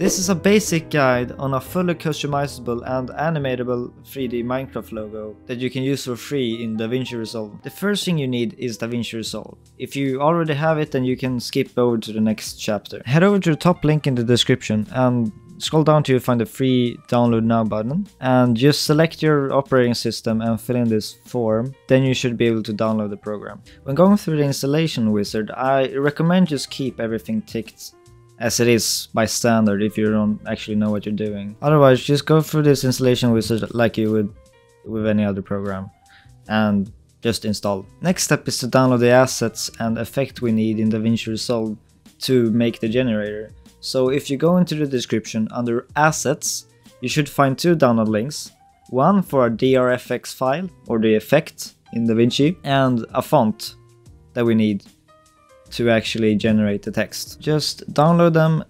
This is a basic guide on a fully customizable and animatable 3D Minecraft logo that you can use for free in DaVinci Resolve. The first thing you need is DaVinci Resolve. If you already have it, then you can skip over to the next chapter. Head over to the top link in the description and scroll down till you find the free download now button, and just select your operating system and fill in this form. Then you should be able to download the program. When going through the installation wizard, I recommend just keep everything ticked as it is by standard if you don't actually know what you're doing. Otherwise, just go through this installation wizard like you would with any other program and just install. Next step is to download the assets and effect we need in DaVinci Resolve to make the generator. So if you go into the description under assets, you should find two download links. One for a DRFX file, or the effect in DaVinci, and a font that we need to actually generate the text. Just download them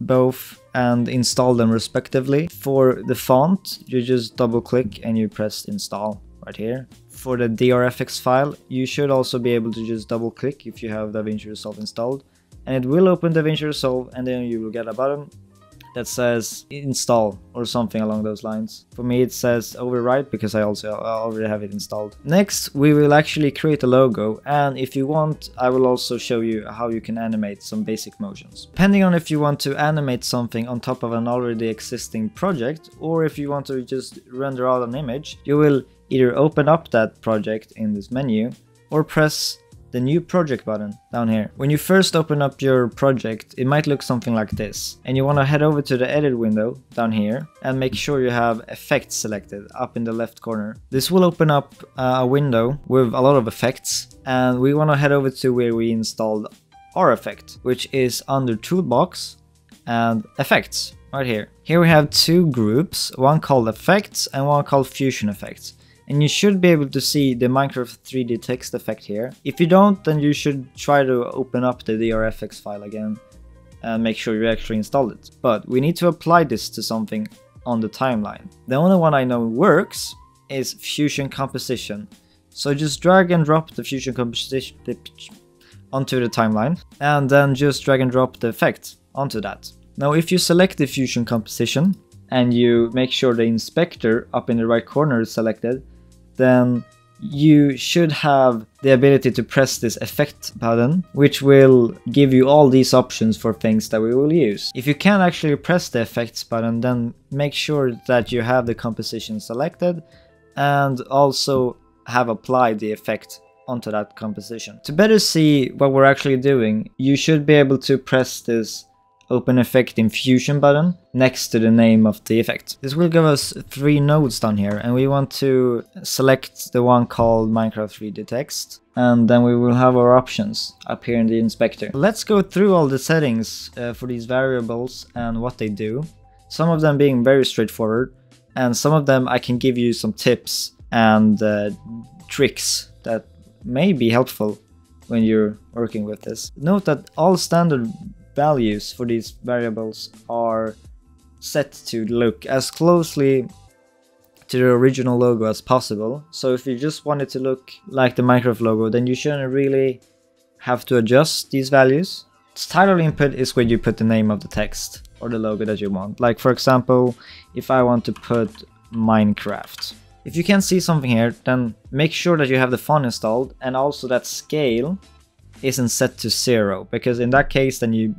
both and install them respectively. For the font, you just double click and you press install right here. For the DRFX file, you should also be able to just double click if you have DaVinci Resolve installed. And it will open DaVinci Resolve, and then you will get a button that says install or something along those lines. For me, it says overwrite because I also already have it installed. Next, we will actually create a logo, and if you want, I will also show you how you can animate some basic motions. Depending on if you want to animate something on top of an already existing project, or if you want to just render out an image, you will either open up that project in this menu or press the new project button down here. When you first open up your project, it might look something like this, and you want to head over to the edit window down here and make sure you have effects selected up in the left corner. This will open up a window with a lot of effects, and we want to head over to where we installed our effect, which is under toolbox and effects right here. Here we have two groups, one called effects and one called fusion effects. And you should be able to see the Minecraft 3D text effect here. If you don't, then you should try to open up the DRFX file again and make sure you actually installed it. But we need to apply this to something on the timeline. The only one I know works is Fusion Composition. So just drag and drop the Fusion Composition onto the timeline, and then just drag and drop the effect onto that. Now if you select the Fusion Composition and you make sure the inspector up in the right corner is selected, then you should have the ability to press this effect button, which will give you all these options for things that we will use. If you can't actually press the effects button, then make sure that you have the composition selected and also have applied the effect onto that composition. To better see what we're actually doing, you should be able to press this open effect in Fusion button next to the name of the effect. This will give us three nodes down here, and we want to select the one called Minecraft 3D text, and then we will have our options up here in the inspector. Let's go through all the settings for these variables and what they do, some of them being very straightforward, and some of them I can give you some tips and tricks that may be helpful when you're working with this. Note that all standard values for these variables are set to look as closely to the original logo as possible. So if you just want it to look like the Minecraft logo, then you shouldn't really have to adjust these values. Its title input is where you put the name of the text or the logo that you want. Like for example, if I want to put Minecraft. If you can't see something here, then make sure that you have the font installed, and also that scale isn't set to 0, because in that case then you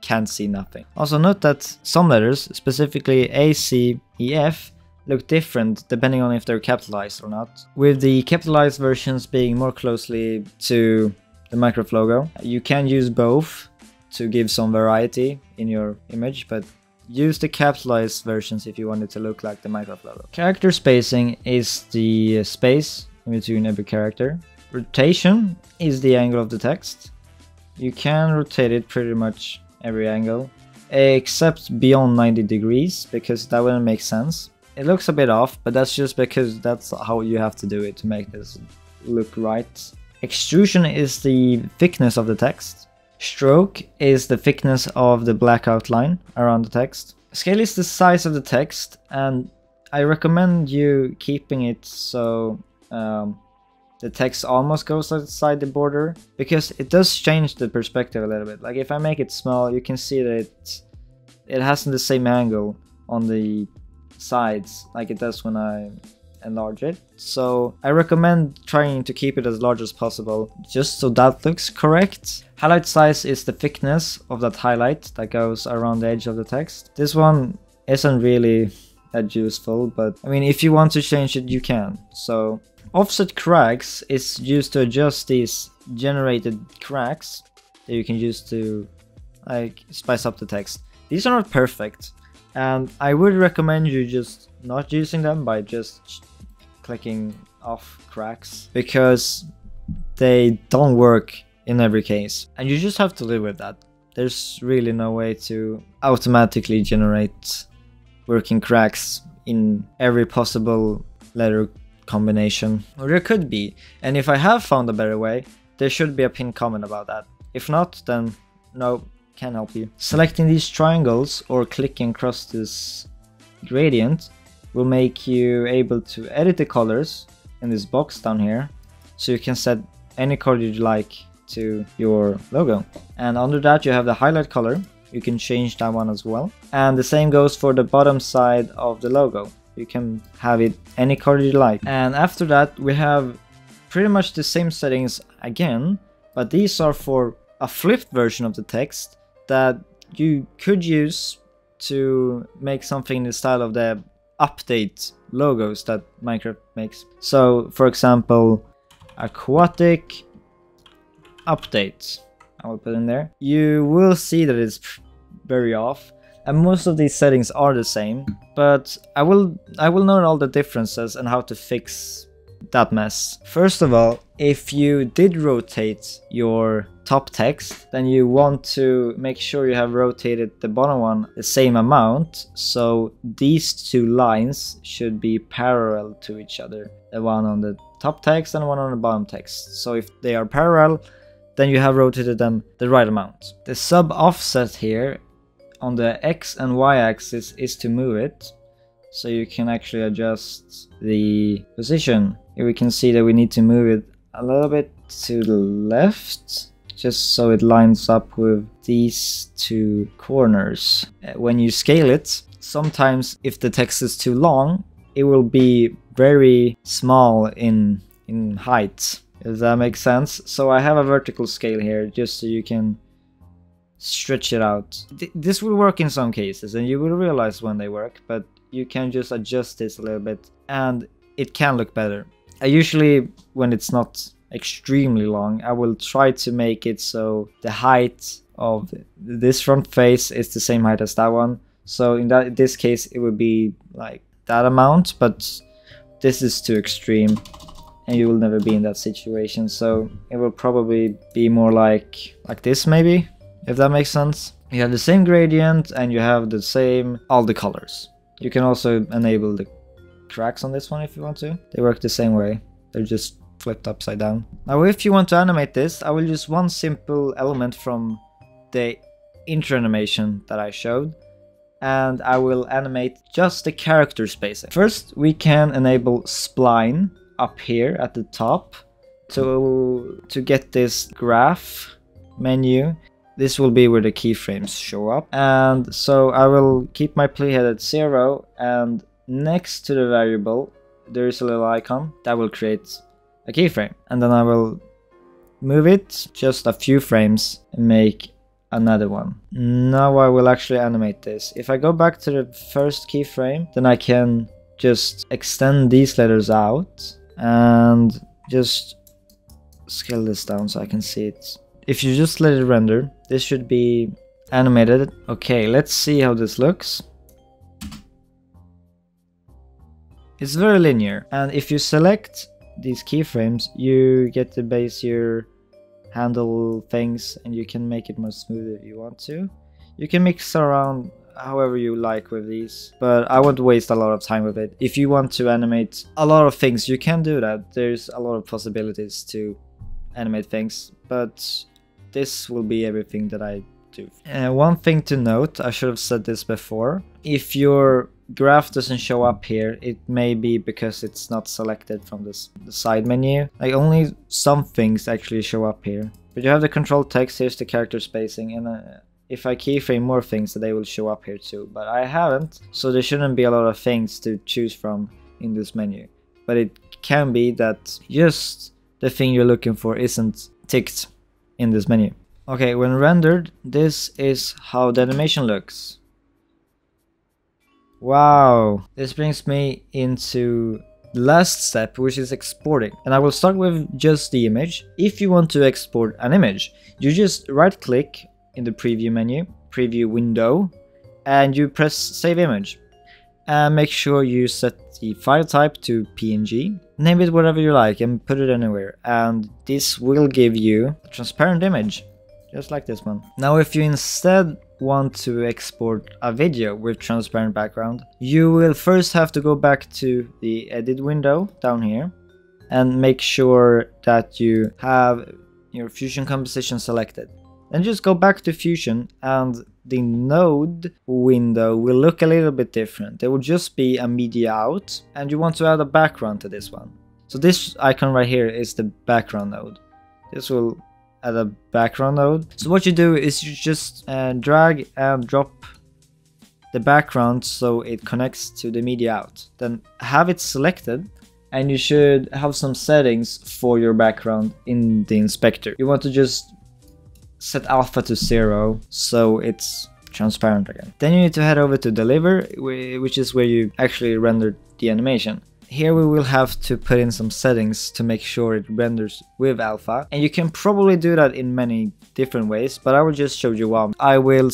can't see nothing. Also note that some letters, specifically A, C, E, F, look different depending on if they're capitalized or not, with the capitalized versions being more closely to the Minecraft logo. You can use both to give some variety in your image, but use the capitalized versions if you want it to look like the Minecraft logo. Character spacing is the space between every character. Rotation is the angle of the text. You can rotate it pretty much every angle, except beyond 90 degrees, because that wouldn't make sense. It looks a bit off, but that's just because that's how you have to do it to make this look right. Extrusion is the thickness of the text. Stroke is the thickness of the black outline around the text. Scale is the size of the text, and I recommend you keeping it so the text almost goes outside the border, because it does change the perspective a little bit. Like if I make it small, you can see that it it hasn't the same angle on the sides like it does when I enlarge it. So I recommend trying to keep it as large as possible, just so that looks correct. Highlight size is the thickness of that highlight that goes around the edge of the text. This one isn't really that useful, but I mean, if you want to change it, you can. So offset cracks is used to adjust these generated cracks that you can use to like spice up the text. These are not perfect, and I would recommend you just not using them by just clicking off cracks, because they don't work in every case, and you just have to live with that. There's really no way to automatically generate working cracks in every possible letter combination. Or there could be, and if I have found a better way, there should be a pinned comment about that. If not, then no, can't help you. Selecting these triangles or clicking across this gradient will make you able to edit the colors in this box down here, so you can set any color you like to your logo. And under that you have the highlight color, you can change that one as well. And the same goes for the bottom side of the logo, you can have it any color you like. And after that we have pretty much the same settings again, but these are for a flipped version of the text that you could use to make something in the style of the update logos that Minecraft makes. So for example, aquatic update, I will put in there. You will see that it's very off, and most of these settings are the same, but I will note all the differences and how to fix that mess. First of all, if you did rotate your top text, then you want to make sure you have rotated the bottom one the same amount, so these two lines should be parallel to each other, the one on the top text and the one on the bottom text. So if they are parallel, then you have rotated them the right amount. The sub offset here on the X and Y axis is to move it, so you can actually adjust the position. Here we can see that we need to move it a little bit to the left, just so it lines up with these two corners. When you scale it, sometimes if the text is too long, it will be very small in height, if that makes sense. So I have a vertical scale here, just so you can stretch it out. This will work in some cases, and you will realize when they work, but you can just adjust this a little bit, and it can look better. I usually, when it's not extremely long, I will try to make it so the height of this front face is the same height as that one. So in this case it would be like that amount, but this is too extreme and you will never be in that situation, so it will probably be more like this, maybe, if that makes sense. You have the same gradient and you have the same all the colors. You can also enable the cracks on this one if you want to. They work the same way, they're just flipped upside down. Now if you want to animate this, I will use one simple element from the intro animation that I showed, and I will animate just the character spacing. First we can enable spline up here at the top to get this graph menu. This will be where the keyframes show up, and so I will keep my playhead at 0, and next to the variable there is a little icon that will create a keyframe, and then I will move it just a few frames and make another one. Now I will actually animate this. If I go back to the first keyframe, then I can just extend these letters out and just scale this down so I can see it. If you just let it render, this should be animated. Okay, let's see how this looks. It's very linear, and if you select these keyframes, you get to Bezier handle things, and you can make it more smooth if you want to. You can mix around however you like with these, but I won't waste a lot of time with it. If you want to animate a lot of things, you can do that. There's a lot of possibilities to animate things, but this will be everything that I do. And one thing to note, I should have said this before, if you're graph doesn't show up here, it may be because it's not selected from the side menu. Like only some things actually show up here. But you have the control text, here's the character spacing, and if I keyframe more things, they will show up here too, but I haven't, so there shouldn't be a lot of things to choose from in this menu. But it can be that just the thing you're looking for isn't ticked in this menu. Okay, when rendered, this is how the animation looks. Wow, this brings me into the last step, which is exporting. And I will start with just the image. If you want to export an image, you just right click in the preview menu, preview window, and you press save image. And make sure you set the file type to PNG. Name it whatever you like and put it anywhere. And this will give you a transparent image, just like this one. Now if you instead want to export a video with transparent background, you will first have to go back to the edit window down here and make sure that you have your Fusion Composition selected. Then just go back to Fusion, and the node window will look a little bit different. There will just be a media out, and you want to add a background to this one. So this icon right here is the background node. This will add a background node. So what you do is you just drag and drop the background so it connects to the media out. Then have it selected, and you should have some settings for your background in the inspector. You want to just set alpha to 0 so it's transparent again. Then you need to head over to deliver, which is where you actually render the animation. Here we will have to put in some settings to make sure it renders with alpha, and you can probably do that in many different ways, but I will just show you one. I will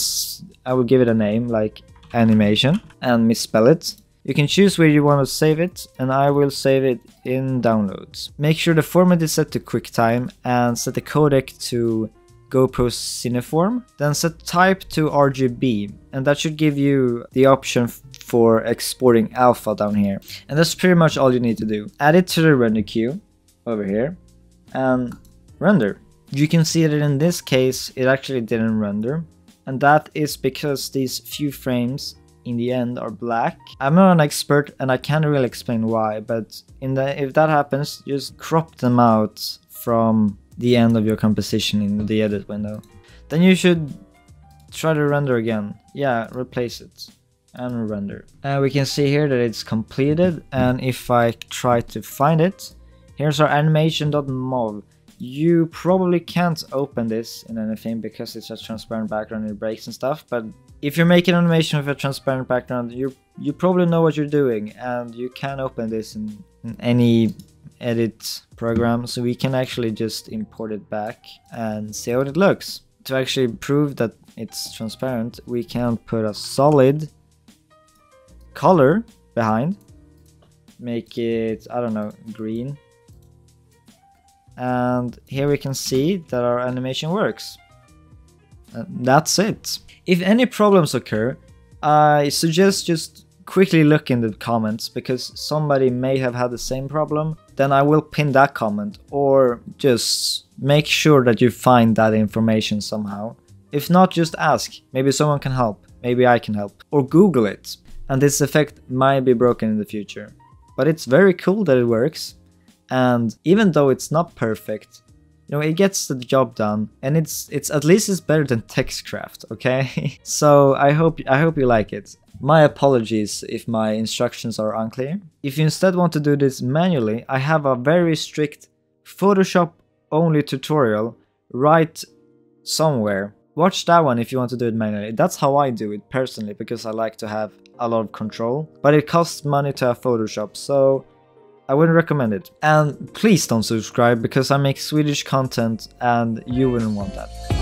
give it a name like animation and misspell it. You can choose where you want to save it, and I will save it in downloads. Make sure the format is set to QuickTime and set the codec to GoPro Cineform, then set type to RGB, and that should give you the option for exporting alpha down here. And that's pretty much all you need to do. Add it to the render queue over here and render. You can see that in this case it actually didn't render, and that is because these few frames in the end are black. I'm not an expert and I can't really explain why, but if that happens, just crop them out from the end of your composition in the edit window. Then you should try to render again. Yeah, replace it and render. And we can see here that it's completed, and if I try to find it, here's our animation.mov. You probably can't open this in anything because it's a transparent background and it breaks and stuff, but if you're making animation with a transparent background, you probably know what you're doing, and you can open this in any edit program, so we can actually just import it back and see how it looks. To actually prove that it's transparent, we can put a solid color behind, make it, I don't know, green, and here we can see that our animation works. And that's it. If any problems occur, I suggest just quickly look in the comments, because somebody may have had the same problem. Then I will pin that comment, or just make sure that you find that information somehow. If not, just ask. Maybe someone can help, maybe I can help, or Google it. And this effect might be broken in the future. But it's very cool that it works, and even though it's not perfect, you know, it gets the job done, and it's at least it's better than TextCraft, okay? So I hope you like it. My apologies if my instructions are unclear. If you instead want to do this manually, I have a very strict Photoshop only tutorial right somewhere. Watch that one if you want to do it manually. That's how I do it personally, because I like to have a lot of control, but it costs money to have Photoshop, so I wouldn't recommend it. And please don't subscribe, because I make Swedish content and you wouldn't want that.